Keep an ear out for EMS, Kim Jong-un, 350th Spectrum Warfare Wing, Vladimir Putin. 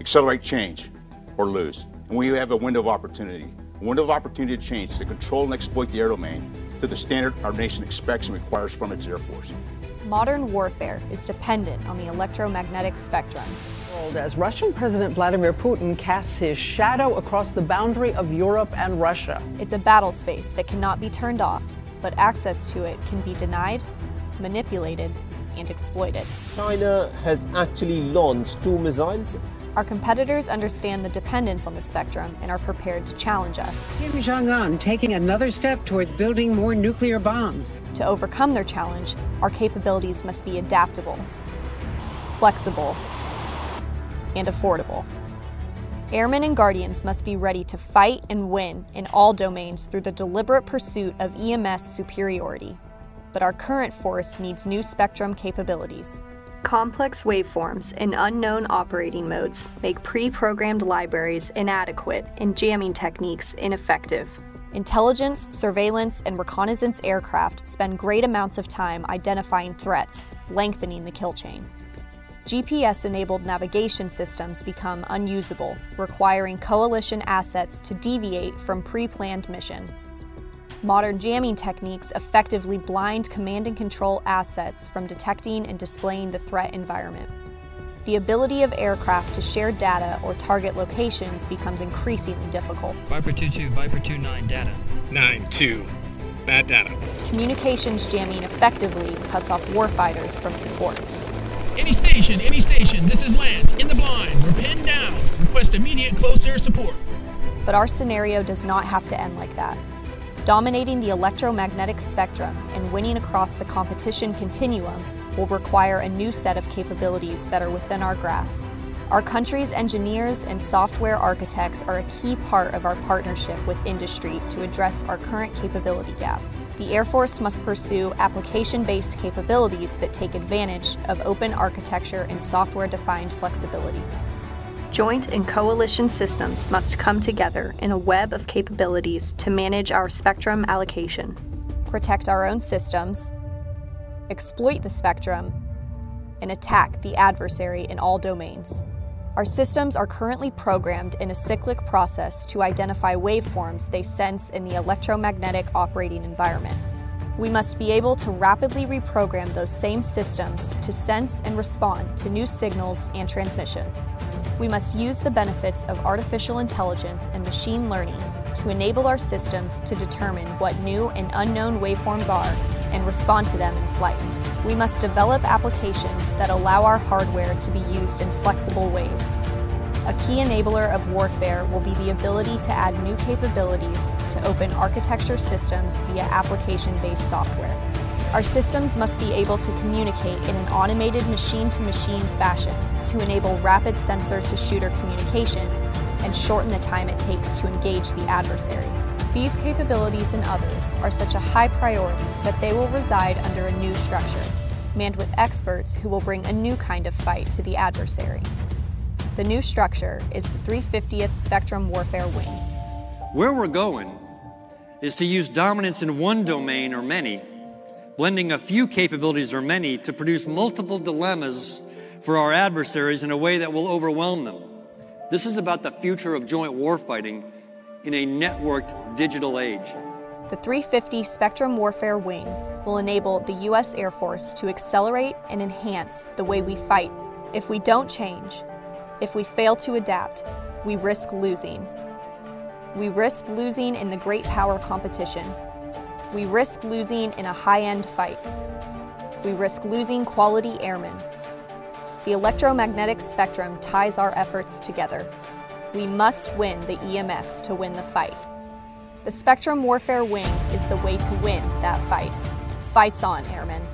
accelerate change or lose. And we have a window of opportunity to change, to control and exploit the air domain to the standard our nation expects and requires from its Air Force. Modern warfare is dependent on the electromagnetic spectrum. As Russian President Vladimir Putin casts his shadow across the boundary of Europe and Russia. It's a battle space that cannot be turned off, but access to it can be denied, manipulated, and exploited. China has actually launched 2 missiles. Our competitors understand the dependence on the spectrum and are prepared to challenge us. Kim Jong-un taking another step towards building more nuclear bombs. To overcome their challenge, our capabilities must be adaptable, flexible, and affordable. Airmen and Guardians must be ready to fight and win in all domains through the deliberate pursuit of EMS superiority. But our current force needs new spectrum capabilities. Complex waveforms and unknown operating modes make pre-programmed libraries inadequate and jamming techniques ineffective. Intelligence, surveillance, and reconnaissance aircraft spend great amounts of time identifying threats, lengthening the kill chain. GPS-enabled navigation systems become unusable, requiring coalition assets to deviate from pre-planned mission. Modern jamming techniques effectively blind command and control assets from detecting and displaying the threat environment. The ability of aircraft to share data or target locations becomes increasingly difficult. Viper 22, Viper 29, data. 9-2, bad data. Communications jamming effectively cuts off warfighters from support. Any station, this is Lance, in the blind, we're pinned down, request immediate close air support. But our scenario does not have to end like that. Dominating the electromagnetic spectrum and winning across the competition continuum will require a new set of capabilities that are within our grasp. Our country's engineers and software architects are a key part of our partnership with industry to address our current capability gap. The Air Force must pursue application-based capabilities that take advantage of open architecture and software-defined flexibility. Joint and coalition systems must come together in a web of capabilities to manage our spectrum allocation. Protect our own systems, exploit the spectrum, and attack the adversary in all domains. Our systems are currently programmed in a cyclic process to identify waveforms they sense in the electromagnetic operating environment. We must be able to rapidly reprogram those same systems to sense and respond to new signals and transmissions. We must use the benefits of artificial intelligence and machine learning to enable our systems to determine what new and unknown waveforms are and respond to them in flight. We must develop applications that allow our hardware to be used in flexible ways. A key enabler of warfare will be the ability to add new capabilities to open architecture systems via application-based software. Our systems must be able to communicate in an automated machine-to-machine fashion to enable rapid sensor-to-shooter communication and shorten the time it takes to engage the adversary. These capabilities and others are such a high priority that they will reside under a new structure, manned with experts who will bring a new kind of fight to the adversary. The new structure is the 350th Spectrum Warfare Wing. Where we're going is to use dominance in one domain or many, blending a few capabilities or many to produce multiple dilemmas for our adversaries in a way that will overwhelm them. This is about the future of joint warfighting in a networked digital age. The 350 Spectrum Warfare Wing will enable the U.S. Air Force to accelerate and enhance the way we fight. If we don't change, if we fail to adapt, we risk losing. We risk losing in the great power competition. We risk losing in a high-end fight. We risk losing quality airmen. The electromagnetic spectrum ties our efforts together. We must win the EMS to win the fight. The Spectrum Warfare Wing is the way to win that fight. Fights on, airmen.